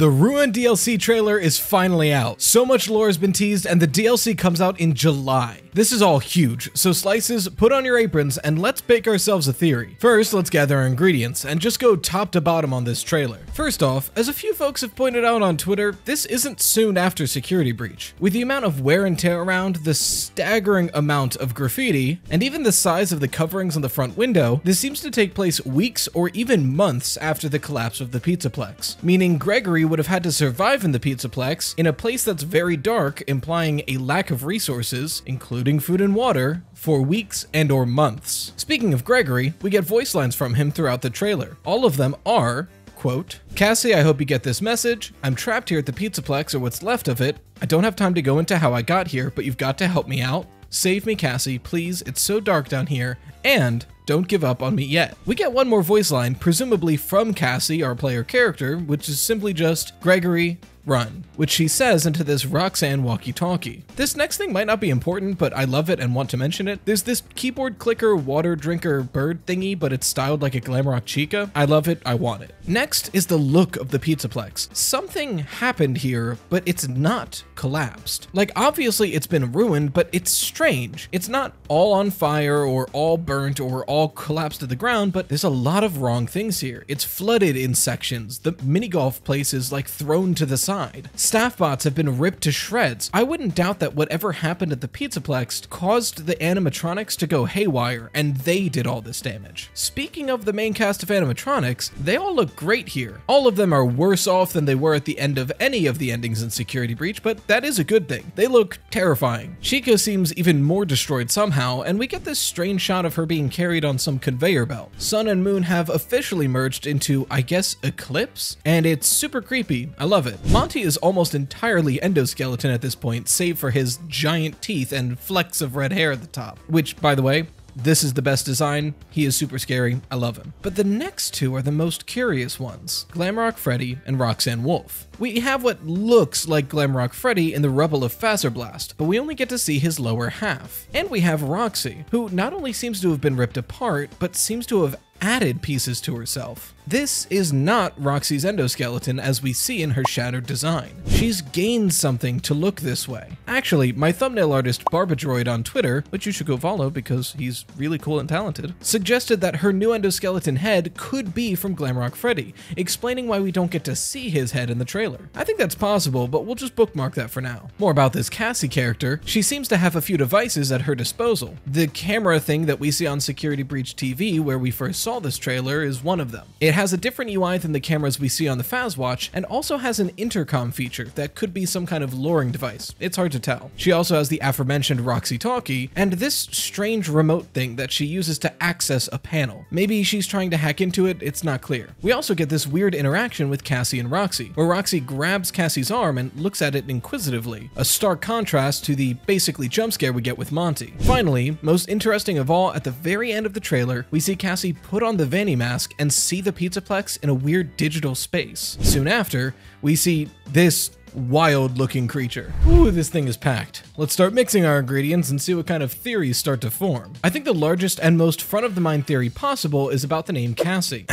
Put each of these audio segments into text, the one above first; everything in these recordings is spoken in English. The Ruin DLC trailer is finally out. So much lore has been teased and the DLC comes out in July. This is all huge, so Slices, put on your aprons and let's bake ourselves a theory. First, let's gather our ingredients and just go top to bottom on this trailer. First off, as a few folks have pointed out on Twitter, this isn't soon after Security Breach. With the amount of wear and tear around, the staggering amount of graffiti, and even the size of the coverings on the front window, this seems to take place weeks or even months after the collapse of the Pizzaplex, meaning Gregory would have had to survive in the Pizzaplex in a place that's very dark, implying a lack of resources, including food and water, for weeks and or months. Speaking of Gregory, we get voice lines from him throughout the trailer. All of them are, quote, "Cassie, I hope you get this message. I'm trapped here at the Pizzaplex, or what's left of it. I don't have time to go into how I got here, but you've got to help me out. Save me, Cassie, please. It's so dark down here. And don't give up on me yet." We get one more voice line, presumably from Cassie, our player character, which is simply just, "Gregory, run," which she says into this Roxanne walkie-talkie. This next thing might not be important, but I love it and want to mention it. There's this keyboard clicker, water drinker, bird thingy, but it's styled like a Glamrock Chica. I love it, I want it. Next is the look of the Pizzaplex. Something happened here, but it's not collapsed. Like, obviously it's been ruined, but it's strange. It's not all on fire or all burnt or all collapsed to the ground, but there's a lot of wrong things here. It's flooded in sections. The mini golf place is like thrown to the side. Staff bots have been ripped to shreds. I wouldn't doubt that whatever happened at the Pizzaplex caused the animatronics to go haywire, and they did all this damage. Speaking of the main cast of animatronics, they all look great here. All of them are worse off than they were at the end of any of the endings in Security Breach, but that is a good thing. They look terrifying. Chica seems even more destroyed somehow, and we get this strange shot of her being carried on some conveyor belt. Sun and Moon have officially merged into, I guess, Eclipse, and it's super creepy. I love it. Monty is almost entirely endoskeleton at this point, save for his giant teeth and flecks of red hair at the top, which, by the way, this is the best design. He is super scary. I love him. But the next two are the most curious ones, Glamrock Freddy and Roxanne Wolf. We have what looks like Glamrock Freddy in the rubble of Fazbear Blast, but we only get to see his lower half. And we have Roxy, who not only seems to have been ripped apart, but seems to have added pieces to herself. This is not Roxy's endoskeleton as we see in her shattered design. She's gained something to look this way. Actually, my thumbnail artist BarBADroid on Twitter, which you should go follow because he's really cool and talented, suggested that her new endoskeleton head could be from Glamrock Freddy, explaining why we don't get to see his head in the trailer. I think that's possible, but we'll just bookmark that for now. More about this Cassie character. She seems to have a few devices at her disposal. The camera thing that we see on Security Breach TV where we first saw this trailer is one of them. It has a different UI than the cameras we see on the FazWatch and also has an intercom feature that could be some kind of luring device. It's hard to tell. She also has the aforementioned Roxy Talkie and this strange remote thing that she uses to access a panel. Maybe she's trying to hack into it, it's not clear. We also get this weird interaction with Cassie and Roxy, where Roxy grabs Cassie's arm and looks at it inquisitively, a stark contrast to the basically jump scare we get with Monty. Finally, most interesting of all, at the very end of the trailer, we see Cassie put on the Vanny mask and see the Pizzaplex in a weird digital space. Soon after, we see this wild looking creature. Ooh, this thing is packed. Let's start mixing our ingredients and see what kind of theories start to form. I think the largest and most front of the mind theory possible is about the name Cassie.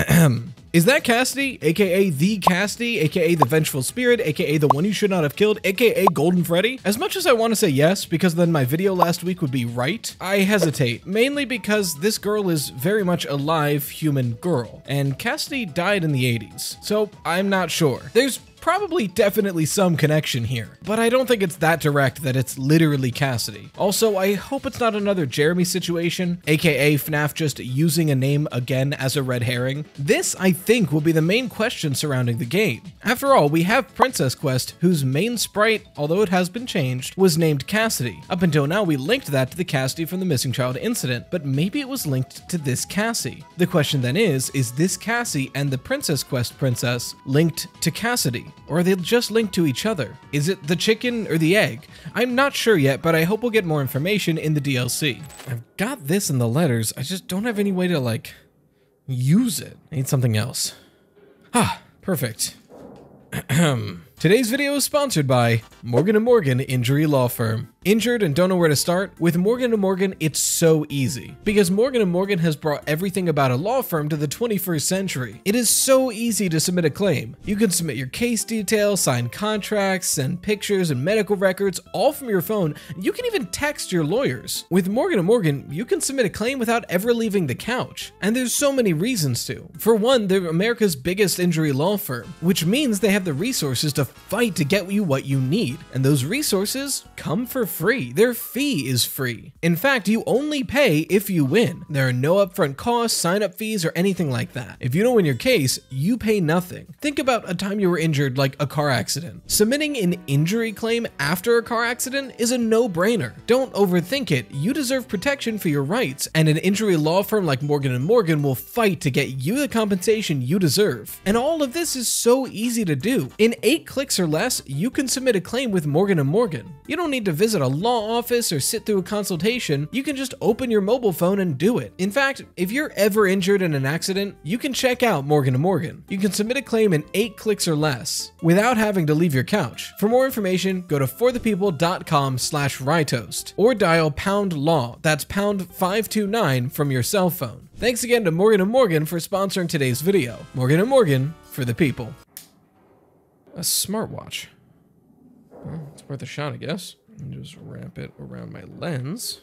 Is that Cassidy, aka the Cassidy, aka the vengeful spirit, aka the one you should not have killed, aka Golden Freddy? As much as I want to say yes, because then my video last week would be right, I hesitate, mainly because this girl is very much a live human girl, and Cassidy died in the 80s, so I'm not sure. There's probably definitely some connection here, but I don't think it's that direct that it's literally Cassidy. Also, I hope it's not another Jeremy situation, aka FNAF just using a name again as a red herring. This, I think, will be the main question surrounding the game. After all, we have Princess Quest, whose main sprite, although it has been changed, was named Cassidy. Up until now, we linked that to the Cassidy from the missing child incident, but maybe it was linked to this Cassie. The question then is this Cassie and the Princess Quest princess linked to Cassidy? Or are they just linked to each other? Is it the chicken or the egg? I'm not sure yet, but I hope we'll get more information in the DLC. I've got this in the letters, I just don't have any way to, like, use it. I need something else. Ah, perfect. Today's video is sponsored by Morgan & Morgan Injury Law Firm. Injured and don't know where to start? With Morgan & Morgan, it's so easy. Because Morgan & Morgan has brought everything about a law firm to the 21st century. It is so easy to submit a claim. You can submit your case details, sign contracts, send pictures and medical records, all from your phone. You can even text your lawyers. With Morgan & Morgan, you can submit a claim without ever leaving the couch. And there's so many reasons to. For one, they're America's biggest injury law firm, which means they have the resources to fight to get you what you need. And those resources come for free. Their fee is free. In fact, you only pay if you win. There are no upfront costs, sign-up fees, or anything like that. If you don't win your case, you pay nothing. Think about a time you were injured, like a car accident. Submitting an injury claim after a car accident is a no-brainer. Don't overthink it. You deserve protection for your rights, and an injury law firm like Morgan & Morgan will fight to get you the compensation you deserve. And all of this is so easy to do. In 8 clicks or less, you can submit a claim with Morgan & Morgan. You don't need to visit a law office or sit through a consultation. You can just open your mobile phone and do it. In fact, if you're ever injured in an accident, you can check out Morgan & Morgan. You can submit a claim in 8 clicks or less without having to leave your couch. For more information, go to forthepeople.com/rytoast or dial #law. That's #529 from your cell phone. Thanks again to Morgan & Morgan for sponsoring today's video. Morgan & Morgan, for the people. A smartwatch. Well, it's worth a shot, I guess. And just wrap it around my lens.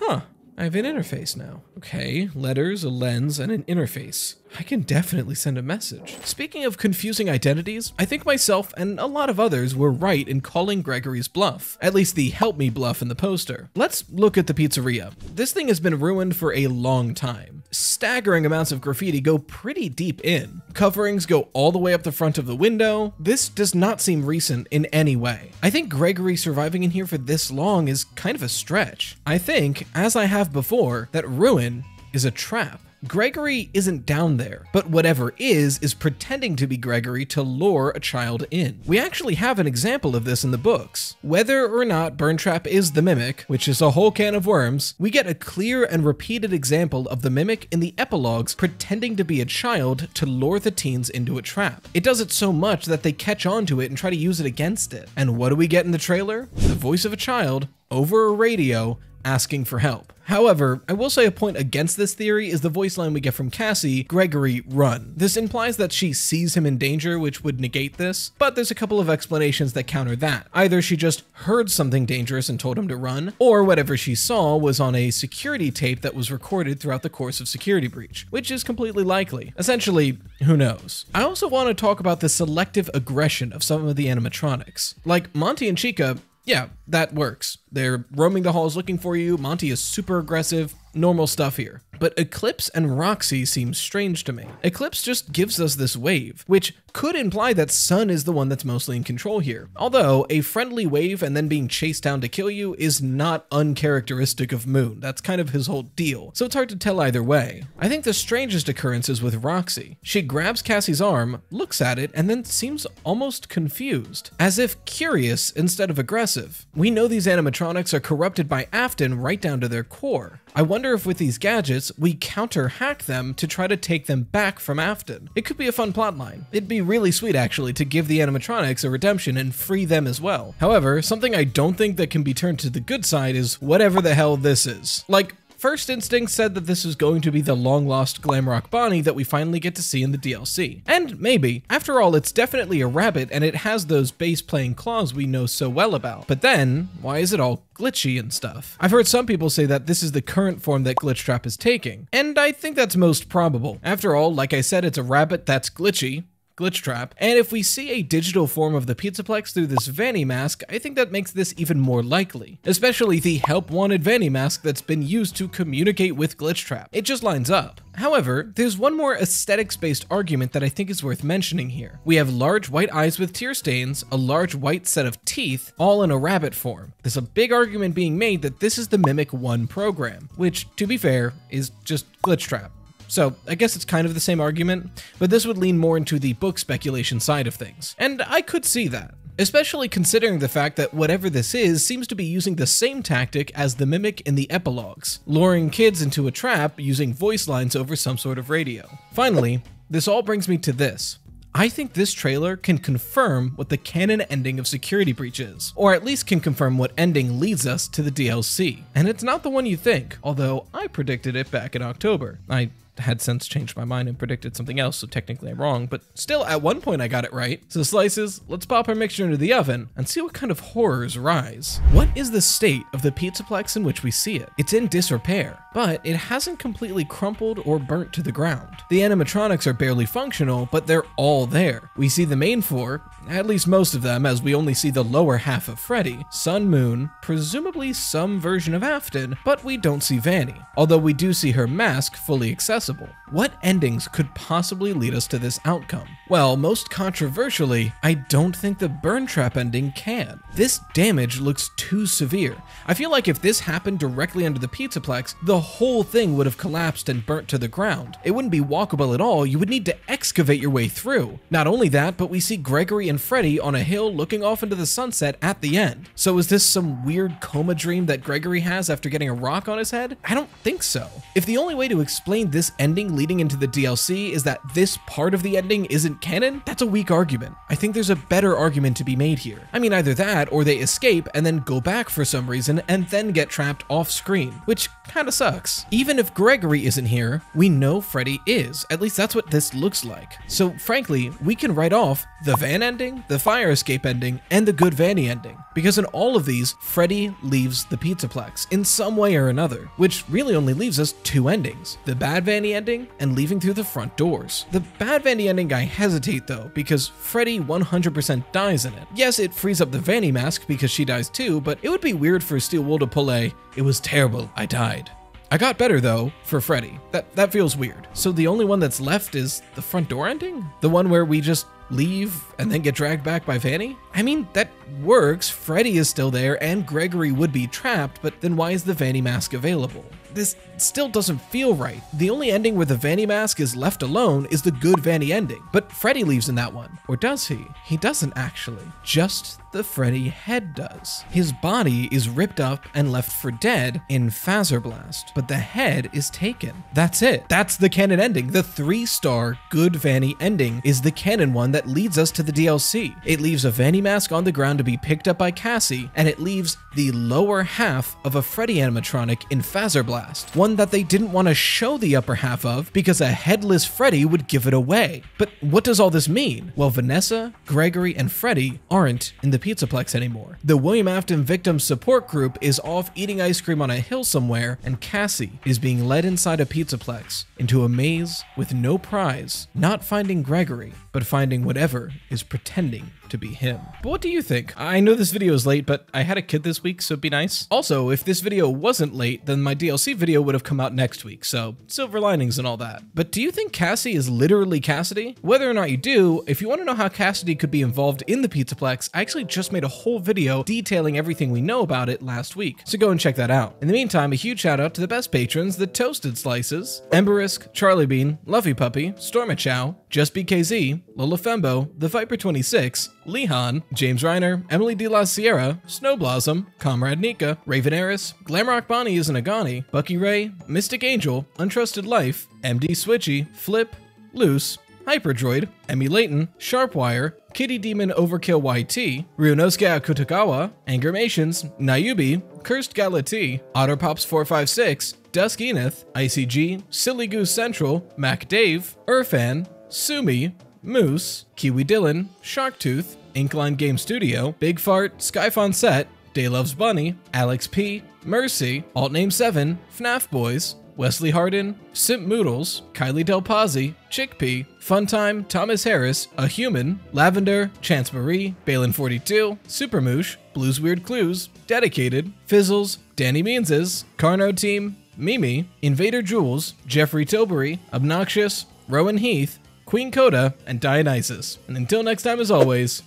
Huh, I have an interface now. Okay, letters, a lens, and an interface. I can definitely send a message. Speaking of confusing identities, I think myself and a lot of others were right in calling Gregory's bluff, at least the help me bluff in the poster. Let's look at the pizzeria. This thing has been ruined for a long time. Staggering amounts of graffiti go pretty deep in. Coverings go all the way up the front of the window. This does not seem recent in any way. I think Gregory surviving in here for this long is kind of a stretch. I think, as I have before, that Ruin is a trap. Gregory isn't down there, but whatever is pretending to be Gregory to lure a child in. We actually have an example of this in the books. Whether or not Burntrap is the Mimic, which is a whole can of worms, we get a clear and repeated example of the Mimic in the epilogues pretending to be a child to lure the teens into a trap. It does it so much that they catch on to it and try to use it against it. And what do we get in the trailer? The voice of a child over a radio asking for help. However, I will say a point against this theory is the voice line we get from Cassie, "Gregory, run." This implies that she sees him in danger, which would negate this, but there's a couple of explanations that counter that. Either she just heard something dangerous and told him to run, or whatever she saw was on a security tape that was recorded throughout the course of Security Breach, which is completely likely. Essentially, who knows? I also want to talk about the selective aggression of some of the animatronics. Like Monty and Chica, yeah, that works. They're roaming the halls looking for you. Monty is super aggressive. Normal stuff here. But Eclipse and Roxy seem strange to me. Eclipse just gives us this wave, which could imply that Sun is the one that's mostly in control here. Although a friendly wave and then being chased down to kill you is not uncharacteristic of Moon. That's kind of his whole deal. So it's hard to tell either way. I think the strangest occurrence is with Roxy. She grabs Cassie's arm, looks at it, and then seems almost confused, as if curious instead of aggressive. We know these animatronics are corrupted by Afton right down to their core. I wonder if with these gadgets, we counter-hack them to try to take them back from Afton. It could be a fun plotline. It'd be really sweet, actually, to give the animatronics a redemption and free them as well. However, something I don't think that can be turned to the good side is whatever the hell this is. Like, first instinct said that this was going to be the long-lost Glamrock Bonnie that we finally get to see in the DLC. And maybe. After all, it's definitely a rabbit, and it has those bass-playing claws we know so well about. But then, why is it all glitchy and stuff? I've heard some people say that this is the current form that Glitchtrap is taking, and I think that's most probable. After all, like I said, it's a rabbit that's glitchy. Glitchtrap. And if we see a digital form of the Pizzaplex through this Vanny mask, I think that makes this even more likely, especially the help wanted Vanny mask that's been used to communicate with Glitchtrap. It just lines up. However, there's one more aesthetics-based argument that I think is worth mentioning here. We have large white eyes with tear stains, a large white set of teeth, all in a rabbit form. There's a big argument being made that this is the Mimic 1 program, which, to be fair, is just Glitchtrap. So I guess it's kind of the same argument, but this would lean more into the book speculation side of things. And I could see that, especially considering the fact that whatever this is seems to be using the same tactic as the Mimic in the epilogues, luring kids into a trap using voice lines over some sort of radio. Finally, this all brings me to this. I think this trailer can confirm what the canon ending of Security Breach is, or at least can confirm what ending leads us to the DLC. And it's not the one you think, although I predicted it back in October. I had since changed my mind and predicted something else, so technically I'm wrong, but still at one point I got it right. So Slices, let's pop our mixture into the oven and see what kind of horrors rise. What is the state of the Pizzaplex in which we see it? It's in disrepair, but it hasn't completely crumpled or burnt to the ground. The animatronics are barely functional, but they're all there. We see the main four, at least most of them, as we only see the lower half of Freddy, Sun Moon, presumably some version of Afton, but we don't see Vanny, although we do see her mask fully accessible. What endings could possibly lead us to this outcome? Well, most controversially, I don't think the Burntrap ending can. This damage looks too severe. I feel like if this happened directly under the Pizzaplex, the whole thing would have collapsed and burnt to the ground. It wouldn't be walkable at all, you would need to excavate your way through. Not only that, but we see Gregory and Freddy on a hill looking off into the sunset at the end. So is this some weird coma dream that Gregory has after getting a rock on his head? I don't think so. If the only way to explain this ending leading into the DLC is that this part of the ending isn't canon, that's a weak argument. I think there's a better argument to be made here. I mean, either that or they escape and then go back for some reason and then get trapped off screen, which kinda sucks. Even if Gregory isn't here, we know Freddy is. At least that's what this looks like. So frankly, we can write off the van ending, the fire escape ending, and the good Vanny ending, because in all of these, Freddy leaves the Pizzaplex in some way or another, which really only leaves us two endings, the bad Vanny ending and leaving through the front doors. The bad Vanny ending, I hesitate though, because Freddy 100% dies in it. Yes, it frees up the Vanny mask because she dies too, but it would be weird for Steel Wool to pull a, "It was terrible, I died. I got better though," for Freddy. That feels weird. So the only one that's left is the front door ending? The one where we just leave and then get dragged back by Vanny? I mean, that works. Freddy is still there and Gregory would be trapped, but then why is the Vanny mask available? This still doesn't feel right. The only ending where the Vanny mask is left alone is the good Vanny ending, but Freddy leaves in that one. Or does he? He doesn't actually. Just the Freddy head does. His body is ripped up and left for dead in Fazbear Blast, but the head is taken. That's it. That's the canon ending. The 3-star good Vanny ending is the canon one that leads us to the DLC. It leaves a Vanny mask on the ground to be picked up by Cassie, and it leaves the lower half of a Freddy animatronic in Fazbear Blast. One that they didn't want to show the upper half of because a headless Freddy would give it away. But what does all this mean? Well, Vanessa, Gregory, and Freddy aren't in the Pizzaplex anymore. The William Afton victim support group is off eating ice cream on a hill somewhere, and Cassie is being led inside a Pizzaplex into a maze with no prize, not finding Gregory, but finding whatever is pretending to be him. But what do you think? I know this video is late, but I had a kid this week, so it'd be nice. Also, if this video wasn't late, then my DLC video would have come out next week, so silver linings and all that. But do you think Cassie is literally Cassidy? Whether or not you do, if you want to know how Cassidy could be involved in the Pizzaplex, I actually just made a whole video detailing everything we know about it last week, so go and check that out. In the meantime, a huge shout out to the best patrons, the Toasted Slices, Emberisk, Charlie Bean, Luffy Puppy, Stormachow, Just BKZ, Lola Fembo, The Viper 26, Lehan, James Reiner, Emily De La Sierra, Snow Blossom, Comrade Nika, Raven Eris, Glamrock Bonnie is an Agani, Bucky Ray, Mystic Angel, Untrusted Life, MD Switchy, Flip, Loose, Hyperdroid, Emmy Layton, Sharpwire, Kitty Demon Overkill YT, Ryunosuke Akutagawa, Angermations, Nayubi, Cursed Galati, Otterpops 456, Dusk Enith, ICG, Silly Goose Central, Mac Dave, Irfan, Sumi, Moose, Kiwi Dylan, Sharktooth, Inkline Game Studio, Big Fart, Skyfonset, Day Loves Bunny, Alex P, Mercy, Altname 7, FNAF Boys, Wesley Hardin, Simp Moodles, Kylie Del Pazzi, Chickpea, Funtime, Thomas Harris, A Human, Lavender, Chance Marie, Balin42, Supermoosh, Blues Weird Clues, Dedicated, Fizzles, Danny Meanses, Carno Team, Mimi, Invader Jules, Jeffrey Tilbury, Obnoxious, Rowan Heath, Queen Coda, and Dionysus. And until next time, as always,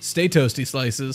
stay toasty, Slices.